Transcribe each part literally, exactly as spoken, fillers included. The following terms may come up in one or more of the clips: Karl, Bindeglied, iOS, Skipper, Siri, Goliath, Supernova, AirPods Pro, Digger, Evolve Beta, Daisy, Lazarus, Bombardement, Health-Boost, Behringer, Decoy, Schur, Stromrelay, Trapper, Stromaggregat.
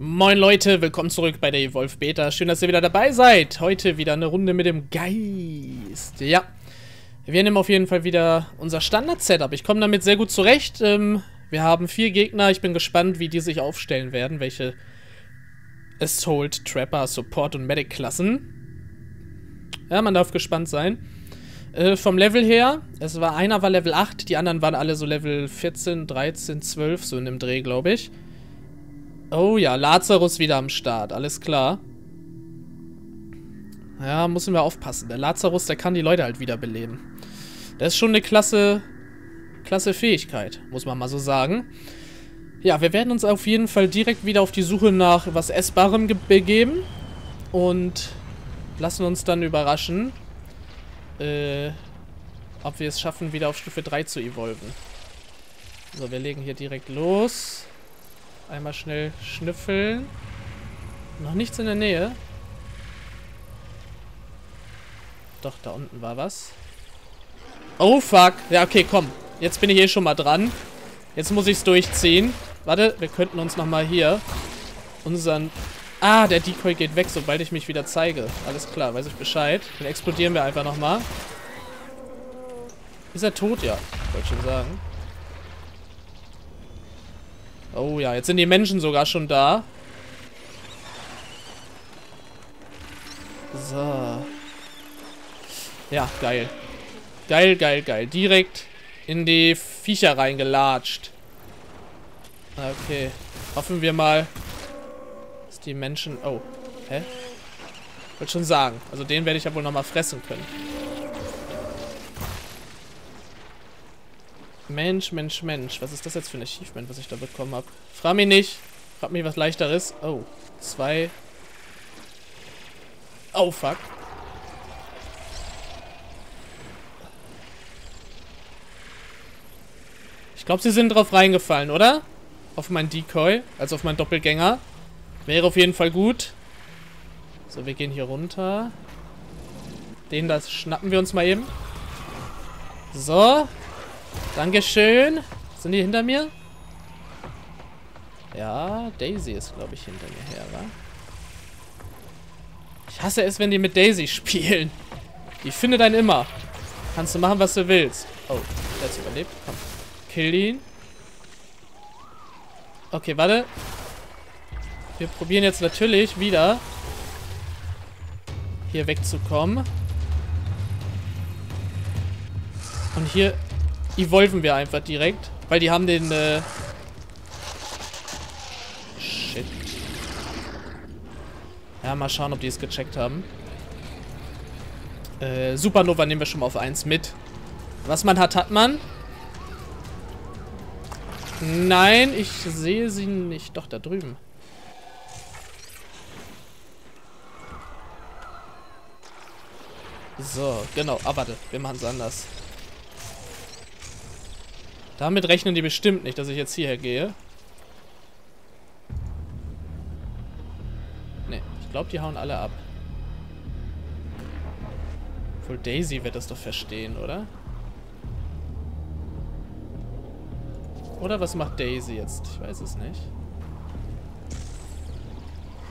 Moin Leute, willkommen zurück bei der Evolve Beta. Schön, dass ihr wieder dabei seid. Heute wieder eine Runde mit dem Geist. Ja, wir nehmen auf jeden Fall wieder unser Standard-Setup. Ich komme damit sehr gut zurecht. Ähm, wir haben vier Gegner. Ich bin gespannt, wie die sich aufstellen werden. Welche Assault, Trapper, Support und Medic-Klassen. Ja, man darf gespannt sein. Äh, vom Level her, es war einer war Level acht, die anderen waren alle so Level vierzehn, dreizehn, zwölf, so in dem Dreh, glaube ich. Oh ja, Lazarus wieder am Start, alles klar. Ja, müssen wir aufpassen. Der Lazarus, der kann die Leute halt wieder beleben. Das ist schon eine klasse, klasse Fähigkeit, muss man mal so sagen. Ja, wir werden uns auf jeden Fall direkt wieder auf die Suche nach was Essbarem begeben. Und lassen uns dann überraschen, äh, ob wir es schaffen, wieder auf Stufe drei zu evolven. So, wir legen hier direkt los. Einmal schnell schnüffeln. Noch nichts in der Nähe. Doch, da unten war was. Oh, fuck. Ja, okay, komm. Jetzt bin ich eh schon mal dran. Jetzt muss ich es durchziehen. Warte, wir könnten uns nochmal hier unseren... Ah, der Decoy geht weg, sobald ich mich wieder zeige. Alles klar, weiß ich Bescheid. Dann explodieren wir einfach nochmal. Ist er tot? Ja, wollte schon sagen. Oh ja, jetzt sind die Menschen sogar schon da. So. Ja, geil. Geil, geil, geil. Direkt in die Viecher reingelatscht. Okay. Hoffen wir mal, dass die Menschen... Oh. Hä? Wollte schon sagen. Also den werde ich ja wohl nochmal fressen können. Mensch, Mensch, Mensch. Was ist das jetzt für ein Achievement, was ich da bekommen habe? Frag mich nicht. Frag mich, was leichteres. Oh, zwei. Oh, fuck. Ich glaube, sie sind drauf reingefallen, oder? Auf meinen Decoy, also auf meinen Doppelgänger. Wäre auf jeden Fall gut. So, wir gehen hier runter. Den das schnappen wir uns mal eben. So. Dankeschön. Sind die hinter mir? Ja, Daisy ist, glaube ich, hinter mir her, wa? Ich hasse es, wenn die mit Daisy spielen. Die findet einen immer. Kannst du machen, was du willst. Oh, der hat's überlebt. Komm. Kill ihn. Okay, warte. Wir probieren jetzt natürlich wieder hier wegzukommen. Und hier... evolven wir einfach direkt, weil die haben den, äh... Shit. Ja, mal schauen, ob die es gecheckt haben. Äh, Supernova nehmen wir schon mal auf eins mit. Was man hat, hat man. Nein, ich sehe sie nicht. Doch, da drüben. So, genau. Ah, warte. Wir machen es anders. Damit rechnen die bestimmt nicht, dass ich jetzt hierher gehe. Ne, ich glaube, die hauen alle ab. Obwohl Daisy wird das doch verstehen, oder? Oder was macht Daisy jetzt? Ich weiß es nicht.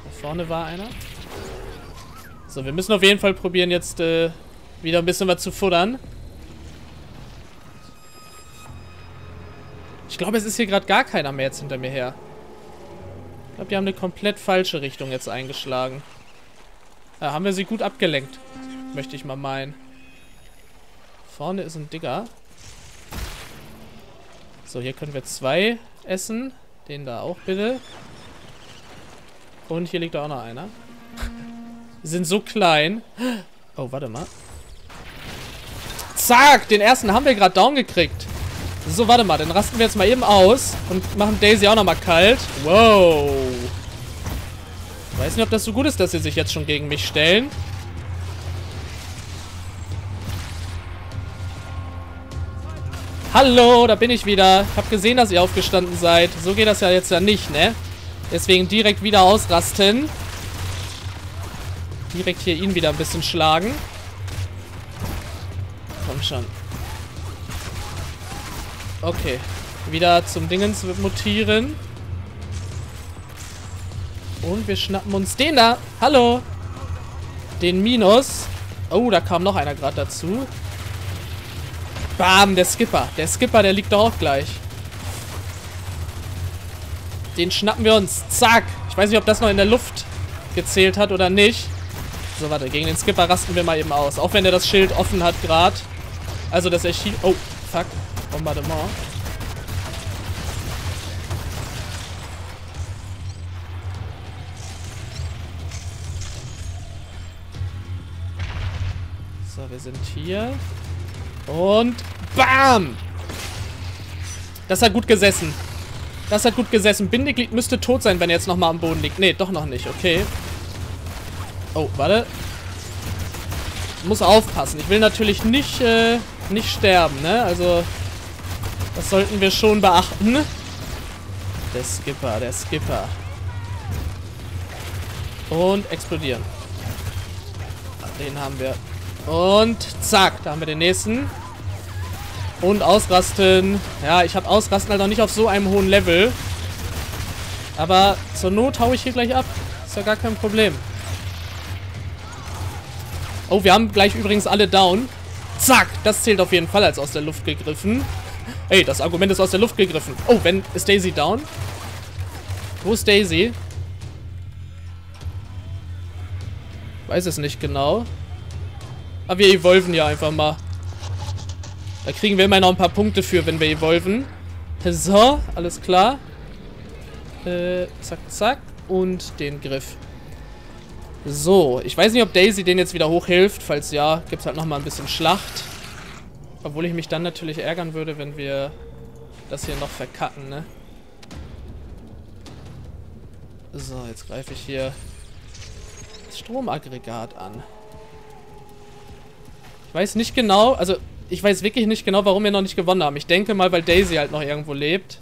Da vorne war einer. So, wir müssen auf jeden Fall probieren, jetzt äh, wieder ein bisschen was zu futtern. Ich glaube, es ist hier gerade gar keiner mehr jetzt hinter mir her. Ich glaube, die haben eine komplett falsche Richtung jetzt eingeschlagen. Da haben wir sie gut abgelenkt. Möchte ich mal meinen. Vorne ist ein Digger. So, hier können wir zwei essen. Den da auch bitte. Und hier liegt auch noch einer. Die sind so klein. Oh, warte mal. Zack, den ersten haben wir gerade down gekriegt. So, warte mal, dann rasten wir jetzt mal eben aus und machen Daisy auch nochmal kalt. Wow. Ich weiß nicht, ob das so gut ist, dass sie sich jetzt schon gegen mich stellen. Hallo, da bin ich wieder. Ich habe gesehen, dass ihr aufgestanden seid. So geht das ja jetzt ja nicht, ne? Deswegen direkt wieder ausrasten. Direkt hier ihn wieder ein bisschen schlagen. Komm schon. Okay, wieder zum Dingens mutieren. Und wir schnappen uns den da. Hallo. Den Minus. Oh, da kam noch einer gerade dazu. Bam, der Skipper. Der Skipper, der liegt doch auch gleich. Den schnappen wir uns. Zack. Ich weiß nicht, ob das noch in der Luft gezählt hat oder nicht. So, warte. Gegen den Skipper rasten wir mal eben aus. Auch wenn er das Schild offen hat gerade. Also, dass er schießt. Oh, fuck. Bombardement. So, wir sind hier. Und bam! Das hat gut gesessen. Das hat gut gesessen. Bindeglied müsste tot sein, wenn er jetzt nochmal am Boden liegt. Nee, doch noch nicht. Okay. Oh, warte. Muss aufpassen. Ich will natürlich nicht, äh, nicht sterben, ne? Also, das sollten wir schon beachten. Der Skipper, der Skipper. Und explodieren. Den haben wir. Und zack, da haben wir den nächsten. Und ausrasten. Ja, ich habe ausrasten halt noch nicht auf so einem hohen Level. Aber zur Not haue ich hier gleich ab. Ist ja gar kein Problem. Oh, wir haben gleich übrigens alle down. Zack, das zählt auf jeden Fall als aus der Luft gegriffen. Ey, das Argument ist aus der Luft gegriffen. Oh, wenn ist Daisy down? Wo ist Daisy? Weiß es nicht genau. Aber wir evolven ja einfach mal. Da kriegen wir immer noch ein paar Punkte für, wenn wir evolven. So, alles klar. Äh, zack, zack. Und den Griff. So, ich weiß nicht, ob Daisy den jetzt wieder hochhilft. Falls ja, gibt es halt nochmal ein bisschen Schlacht. Obwohl ich mich dann natürlich ärgern würde, wenn wir das hier noch verkacken, ne? So, jetzt greife ich hier das Stromaggregat an. Ich weiß nicht genau, also ich weiß wirklich nicht genau, warum wir noch nicht gewonnen haben. Ich denke mal, weil Daisy halt noch irgendwo lebt.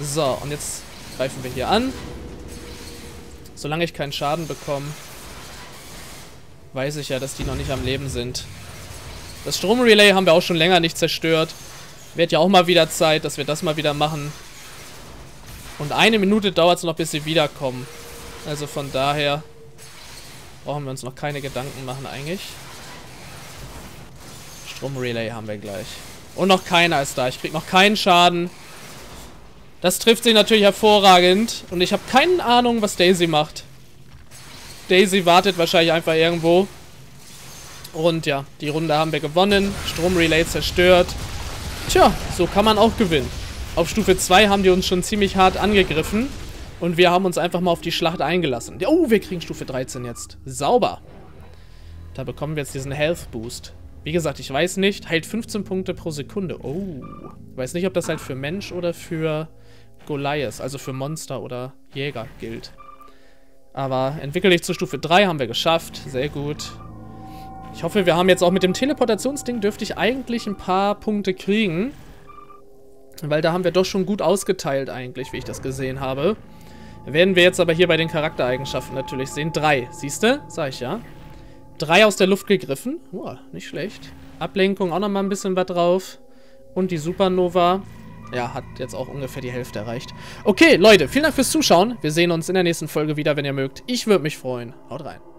So, und jetzt greifen wir hier an. Solange ich keinen Schaden bekomme, weiß ich ja, dass die noch nicht am Leben sind. Das Stromrelay haben wir auch schon länger nicht zerstört. Wird ja auch mal wieder Zeit, dass wir das mal wieder machen. Und eine Minute dauert es noch, bis sie wiederkommen. Also von daher brauchen wir uns noch keine Gedanken machen eigentlich. Stromrelay haben wir gleich. Und noch keiner ist da. Ich krieg noch keinen Schaden. Das trifft sich natürlich hervorragend. Und ich habe keine Ahnung, was Daisy macht. Daisy wartet wahrscheinlich einfach irgendwo. Und ja, die Runde haben wir gewonnen. Stromrelay zerstört. Tja, so kann man auch gewinnen. Auf Stufe zwei haben die uns schon ziemlich hart angegriffen. Und wir haben uns einfach mal auf die Schlacht eingelassen. Oh, wir kriegen Stufe dreizehn jetzt. Sauber. Da bekommen wir jetzt diesen Health-Boost. Wie gesagt, ich weiß nicht. Heilt fünfzehn Punkte pro Sekunde. Oh. Ich weiß nicht, ob das halt für Mensch oder für Goliath, also für Monster oder Jäger gilt. Aber entwickel dich zur Stufe drei haben wir geschafft. Sehr gut. Ich hoffe, wir haben jetzt auch mit dem Teleportationsding dürfte ich eigentlich ein paar Punkte kriegen. Weil da haben wir doch schon gut ausgeteilt eigentlich, wie ich das gesehen habe. Werden wir jetzt aber hier bei den Charaktereigenschaften natürlich sehen. Drei, siehst du? Sag ich ja. Drei aus der Luft gegriffen. Boah, nicht schlecht. Ablenkung auch nochmal ein bisschen was drauf. Und die Supernova. Ja, hat jetzt auch ungefähr die Hälfte erreicht. Okay, Leute, vielen Dank fürs Zuschauen. Wir sehen uns in der nächsten Folge wieder, wenn ihr mögt. Ich würde mich freuen. Haut rein.